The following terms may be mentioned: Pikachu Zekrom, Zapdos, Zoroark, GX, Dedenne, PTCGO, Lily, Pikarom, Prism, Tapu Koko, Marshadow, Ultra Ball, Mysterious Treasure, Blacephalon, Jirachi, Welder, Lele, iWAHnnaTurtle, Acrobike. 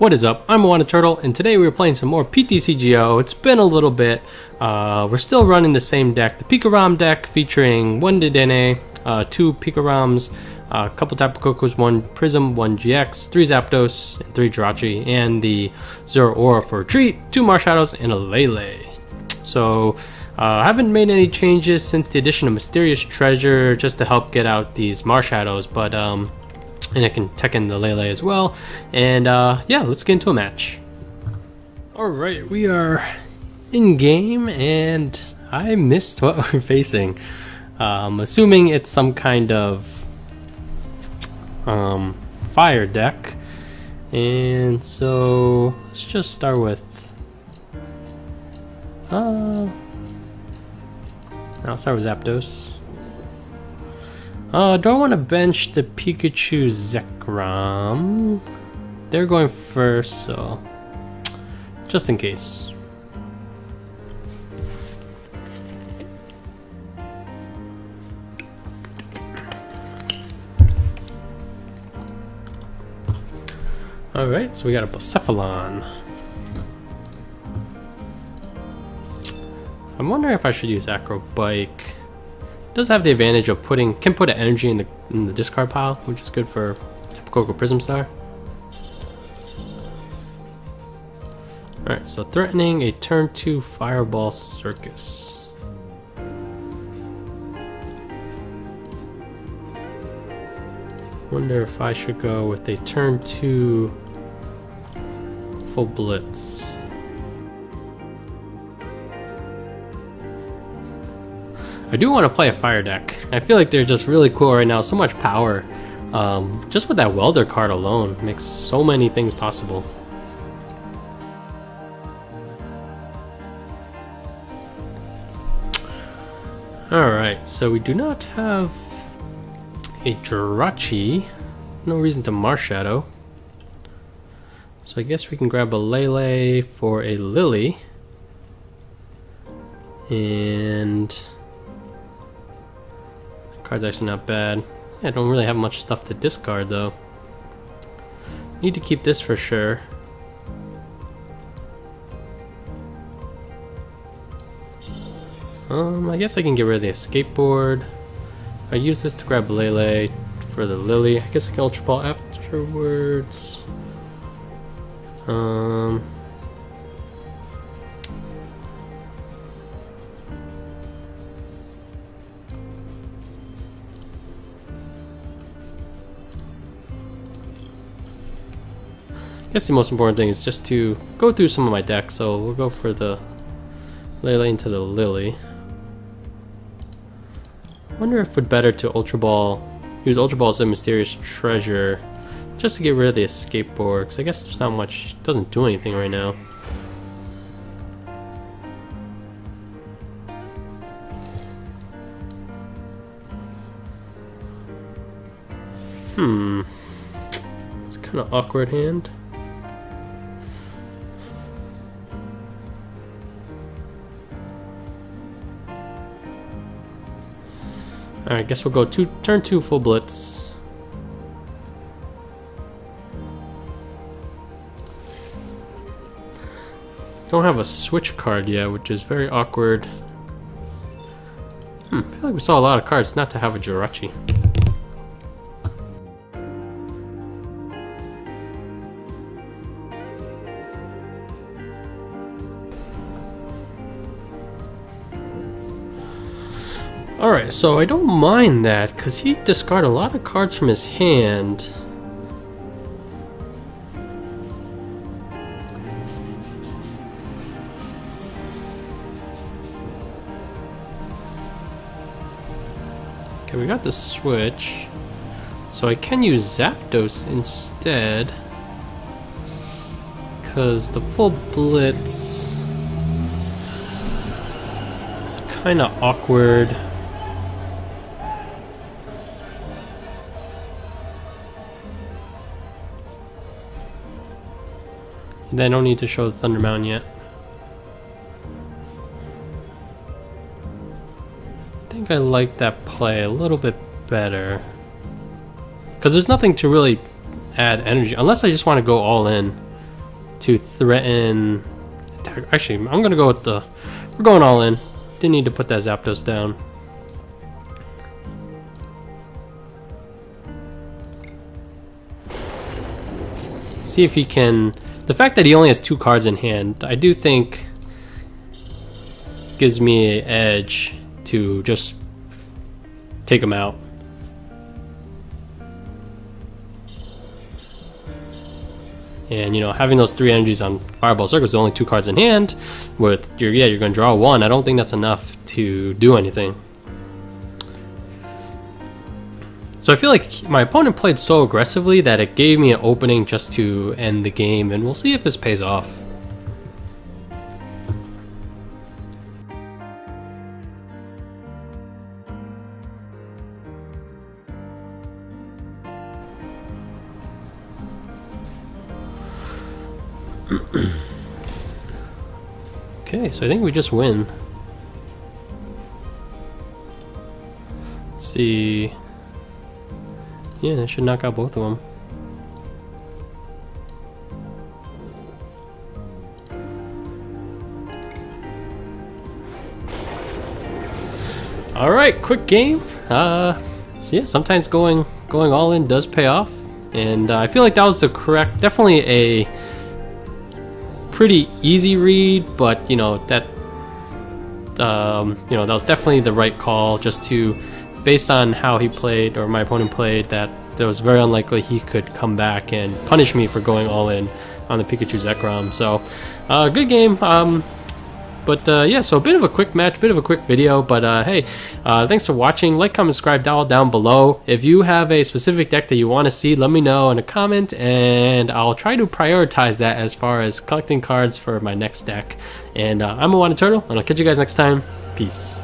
What is up? I'm iWAHnnaTurtle, and today we're playing some more PTCGO. It's been a little bit. We're still running the same deck, the Pikarom deck, featuring one Dedenne, two Pikaroms, a couple Tapu Kokos, one Prism, one GX, three Zapdos, and three Jirachi, and the Zoroark for a treat, two Marshadows, and a Lele. So I haven't made any changes since the addition of Mysterious Treasure, just to help get out these Marshadows, but and it can Tekken the Lele as well. And yeah, let's get into a match. Alright, we are in game, and I missed what we're facing. Assuming it's some kind of fire deck. And so let's just start with I'll start with Zapdos. Do I want to bench the Pikachu Zekrom? They're going first, so just in case. Alright, so we got a Blacephalon. I'm wondering if I should use Acrobike. Does have the advantage of can put an energy in the discard pile, which is good for Tapu Koko Prism Star. Alright, so threatening a turn 2 Fireball Circus. Wonder if I should go with a turn 2 Full Blitz. I do want to play a fire deck. I feel like they're just really cool right now. So much power. Just with that Welder card alone makes so many things possible. Alright, so we do not have a Jirachi. No reason to Marshadow. So I guess we can grab a Lele for a Lily. And card's actually not bad. I don't really have much stuff to discard though. Need to keep this for sure. I guess I can get rid of the escape board. I use this to grab Lele for the Lily. I guess I can Ultra Ball afterwards. I guess the most important thing is just to go through some of my decks, so we'll go for the Lele into the Lily. I wonder if it would better to use Ultra Ball as a Mysterious Treasure just to get rid of the escape board, because I guess there's not much, doesn't do anything right now. It's kind of awkward hand. Alright, I guess we'll go turn 2 Full Blitz. Don't have a switch card yet, which is very awkward. I feel like we saw a lot of cards not to have a Jirachi. Alright, so I don't mind that, because he discarded a lot of cards from his hand. Okay, we got the switch. So I can use Zapdos instead, because the Full Blitz is kind of awkward. I don't need to show the Thunder Mound yet. I think I like that play a little bit better, because there's nothing to really add energy, unless I just want to go all in. to threaten attack. Actually, I'm gonna go with the, we're going all in. Didn't need to put that Zapdos down. See if he can, the fact that he only has 2 cards in hand, I do think gives me an edge to just take him out. And you know, having those 3 energies on Fireball Circus, only 2 cards in hand, with your, yeah, you're gonna draw 1. I don't think that's enough to do anything. So I feel like my opponent played so aggressively that it gave me an opening just to end the game, and we'll see if this pays off. Okay, so I think we just win. Let's see. Yeah, that should knock out both of them. All right, quick game. So yeah, sometimes going all in does pay off, and I feel like that was the correct, definitely a pretty easy read, but you know that you know, that was definitely the right call, just to, based on how he played, or my opponent played, that it was very unlikely he could come back and punish me for going all in on the Pikachu Zekrom. So good game, but yeah, so a bit of a quick match, bit of a quick video, but hey, thanks for watching. Like, comment, subscribe, dial down below. If you have a specific deck that you want to see, let me know in a comment, and I'll try to prioritize that as far as collecting cards for my next deck. And I'm iWAHnnaTurtle, and I'll catch you guys next time. Peace.